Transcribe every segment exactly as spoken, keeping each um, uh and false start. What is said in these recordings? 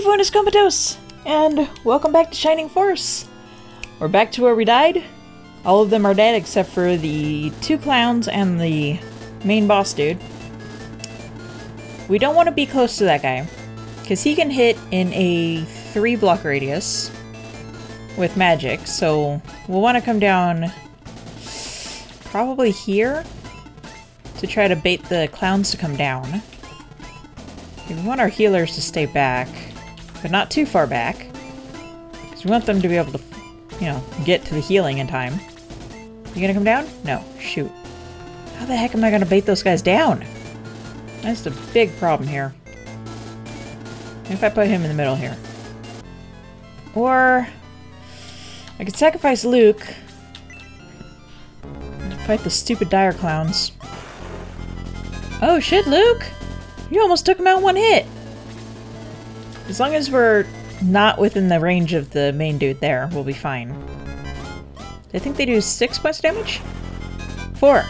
everyone, it's Comatose, and welcome back to Shining Force. We're back to where we died. All of them are dead except for the two clowns and the main boss dude. We don't want to be close to that guy, because he can hit in a three block radius with magic, so we'll want to come down probably here to try to bait the clowns to come down. We want our healers to stay back, but not too far back, because we want them to be able to, you know, get to the healing in time. You gonna come down? No. Shoot. How the heck am I gonna bait those guys down? That's the big problem here. If I put him in the middle here. Or I could sacrifice Luke and fight the stupid dire clowns. Oh shit, Luke! You almost took him out in one hit! As long as we're not within the range of the main dude there, we'll be fine. I think they do six points of damage? Four.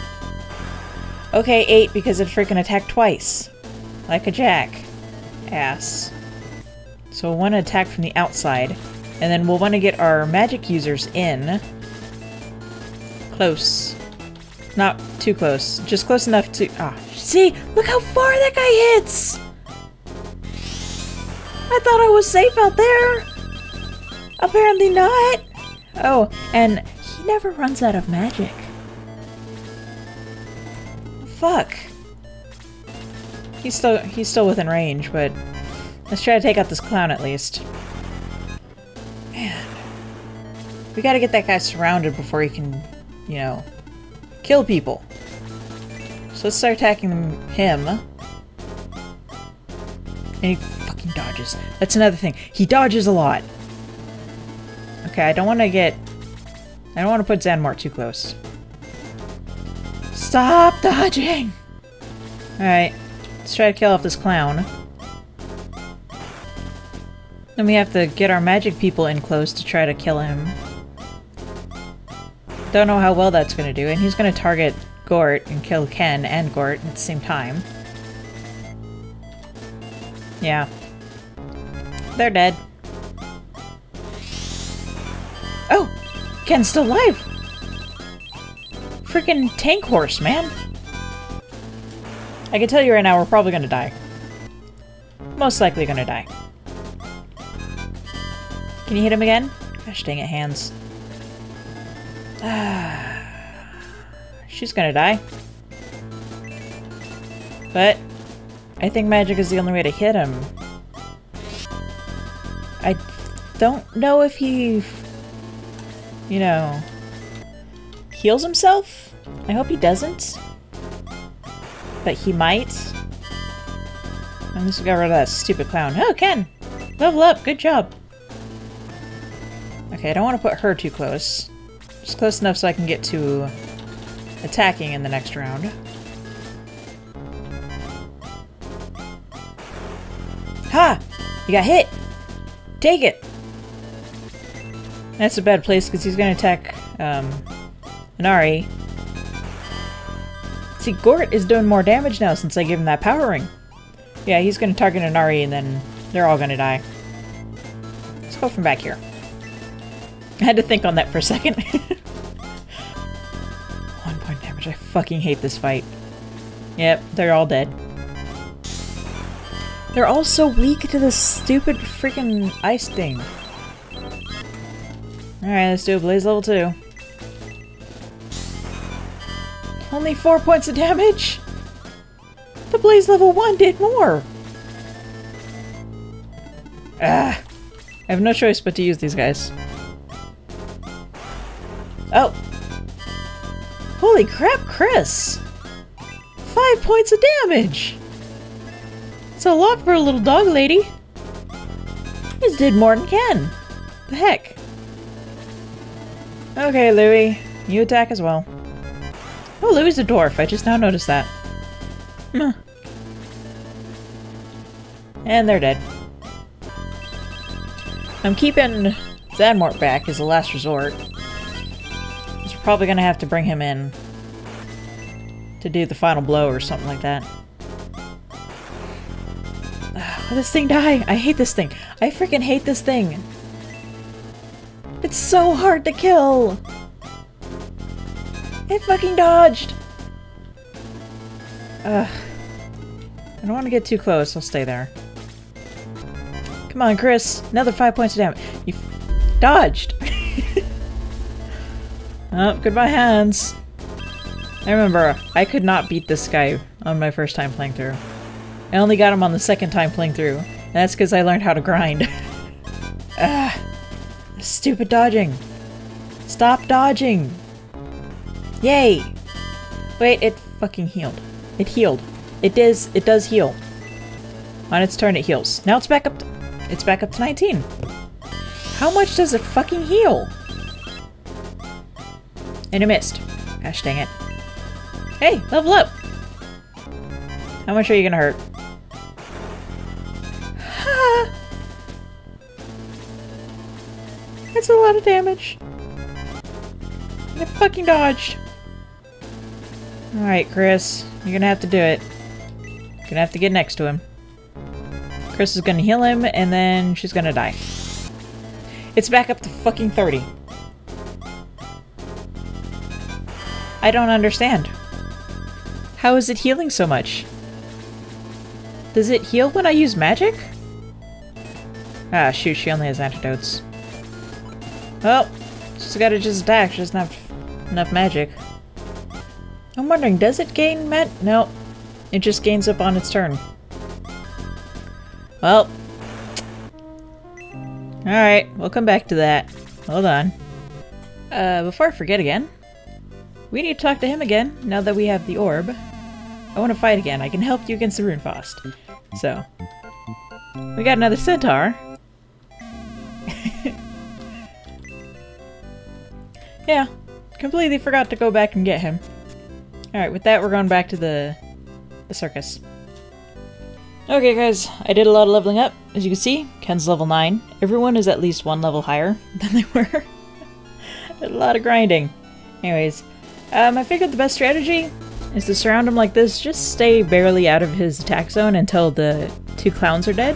Okay, eight because it freaking attacked twice. Like a jack-ass. So we'll want to attack from the outside, and then we'll want to get our magic users in. Close. Not too close. Just close enough to... Ah, see? Look how far that guy hits! I thought I was safe out there! Apparently not! Oh, and he never runs out of magic. Fuck. He's still, he's still within range, but... Let's try to take out this clown at least. Man. We gotta get that guy surrounded before he can, you know... kill people. So let's start attacking him. And he fucking dodges. That's another thing. He dodges a lot. Okay, I don't want to get... I don't want to put Zanmart too close. Stop dodging! Alright. Let's try to kill off this clown. Then we have to get our magic people in close to try to kill him. Don't know how well that's gonna do, and he's gonna target Gort and kill Ken and Gort at the same time. Yeah. They're dead. Oh! Ken's still alive! Freaking tank horse, man! I can tell you right now, we're probably gonna die. Most likely gonna die. Can you hit him again? Gosh dang it, hands. She's gonna die. But I think magic is the only way to hit him. I don't know if he, you know, heals himself. I hope he doesn't. But he might. At least we got rid of that stupid clown. Oh, Ken! Level up! Good job! Okay, I don't want to put her too close. Just close enough so I can get to attacking in the next round. Ha! You got hit! Take it! That's a bad place because he's going to attack um, Inari. See, Gort is doing more damage now since I gave him that power ring. Yeah, he's going to target Inari and then they're all going to die. Let's go from back here. I had to think on that for a second. One point damage. I fucking hate this fight. Yep, they're all dead. They're all so weak to this stupid freaking ice thing. Alright, let's do a blaze level two. Only four points of damage? The blaze level one did more! Ah, I have no choice but to use these guys. Oh! Holy crap, Chris! Five points of damage! It's a lot for a little dog lady. This did more than Ken. The heck? Okay, Louie. You attack as well. Oh, Louie's a dwarf. I just now noticed that. Huh. And they're dead. I'm keeping Zanmort back as a last resort. Probably gonna have to bring him in to do the final blow or something like that. Let this thing die! I hate this thing! I freaking hate this thing! It's so hard to kill! It fucking dodged! Ugh. I don't want to get too close, I'll stay there. Come on, Chris! Another five points of damage! You f- dodged! Oh, goodbye hands! I remember, I could not beat this guy on my first time playing through. I only got him on the second time playing through, and that's because I learned how to grind. Ah, stupid dodging! Stop dodging! Yay! Wait, it fucking healed. It healed. It does. It does heal. On its turn, it heals. Now it's back up. To, it's back up to nineteen. How much does it fucking heal? And it missed. Gosh dang it! Hey, level up. How much are you gonna hurt? Ha! That's a lot of damage. I fucking dodged. Alright, Chris. You're gonna have to do it. You're gonna have to get next to him. Chris is gonna heal him, and then she's gonna die. It's back up to fucking thirty. I don't understand. How is it healing so much? Does it heal when I use magic? Ah, shoot, she only has antidotes. Well, she's gotta just attack, she doesn't have enough magic. I'm wondering, does it gain mat? No, it just gains up on its turn. Well. Alright, we'll come back to that. Hold on. Uh, before I forget again, we need to talk to him again, now that we have the orb. I want to fight again. I can help you against the Runefrost. So. We got another centaur. Yeah. Completely forgot to go back and get him. Alright, with that we're going back to the, the circus. Okay guys, I did a lot of leveling up. As you can see, Ken's level nine. Everyone is at least one level higher than they were. A lot of grinding. Anyways, um, I figured the best strategy is to surround him like this, just stay barely out of his attack zone until the two clowns are dead.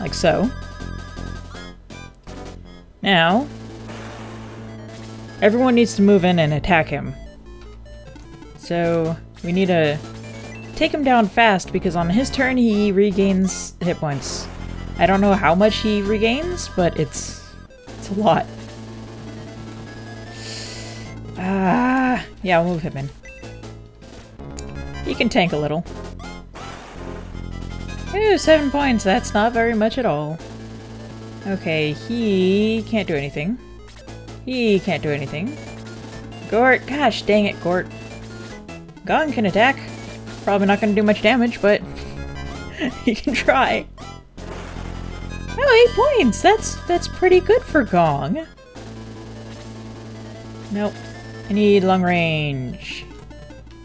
Like so. Now, everyone needs to move in and attack him. So we need to take him down fast because on his turn he regains hit points. I don't know how much he regains, but it's it's a lot. Ah, yeah, we'll move him in. He can tank a little. Ooh, seven points, that's not very much at all. Okay, he can't do anything. He can't do anything. Gort, gosh dang it, Gort. Gong can attack. Probably not going to do much damage, but he can try. Oh, eight points! That's that's pretty good for Gong. Nope. I need long range.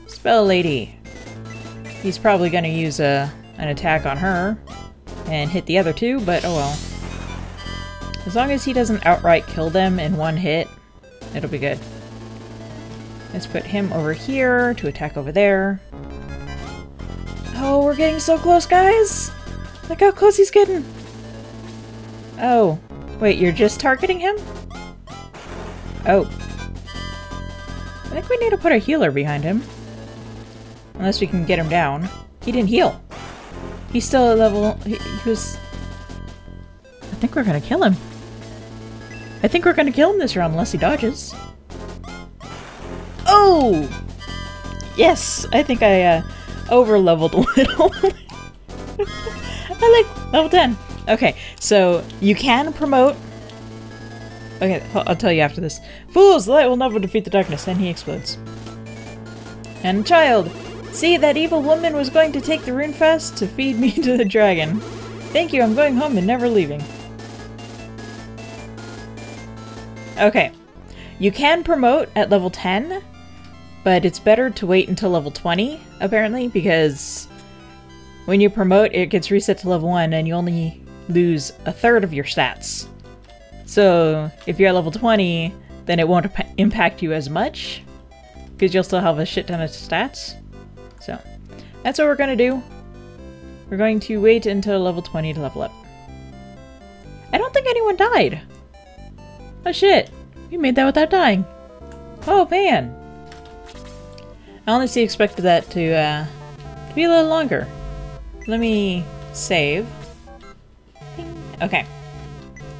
Spell Lady. He's probably going to use a an attack on her and hit the other two, but oh well. As long as he doesn't outright kill them in one hit, it'll be good. Let's put him over here to attack over there. Oh, we're getting so close, guys! Look how close he's getting! Oh. Wait, you're just targeting him? Oh. I think we need to put a healer behind him. Unless we can get him down. He didn't heal! He's still at level... He, he was... I think we're gonna kill him. I think we're gonna kill him this round unless he dodges. Oh! Yes! I think I, uh, over-leveled a little. I like level ten. Okay, so you can promote... Okay, I'll tell you after this. Fools! The light will never defeat the darkness. And he explodes. And child! See, that evil woman was going to take the Runefrost to feed me to the dragon. Thank you, I'm going home and never leaving. Okay. You can promote at level ten. But it's better to wait until level twenty, apparently, because when you promote, it gets reset to level one and you only lose a third of your stats. So if you're at level twenty, then it won't impact you as much, because you'll still have a shit ton of stats. So that's what we're going to do. We're going to wait until level twenty to level up. I don't think anyone died. Oh shit, we made that without dying. Oh man. I honestly expected that to, uh, to be a little longer. Let me save. Ding. Okay.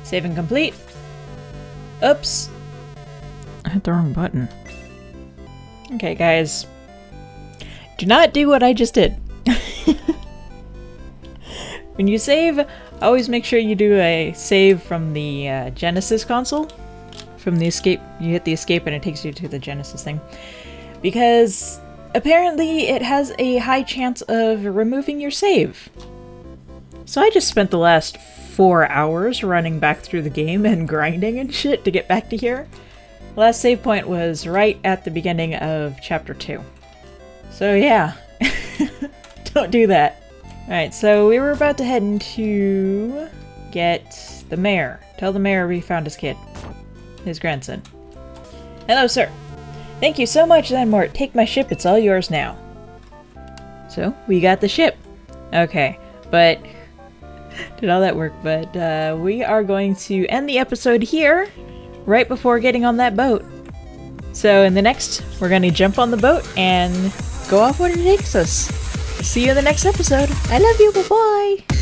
Save and complete. Oops. I hit the wrong button. Okay guys. Do not do what I just did. When you save, always make sure you do a save from the uh, Genesis console. From the escape, you hit the escape and it takes you to the Genesis thing. Because apparently it has a high chance of removing your save. So I just spent the last four hours running back through the game and grinding and shit to get back to here. The last save point was right at the beginning of chapter two. So yeah, don't do that. Alright, so we were about to head into... get the mayor. Tell the mayor we found his kid. His grandson. Hello, sir. Thank you so much, Landmort. Take my ship, it's all yours now. So, we got the ship. Okay, but... did all that work, but uh, we are going to end the episode here, right before getting on that boat. So, in the next, we're going to jump on the boat and... go off where it takes us. See you in the next episode. I love you. Bye-bye.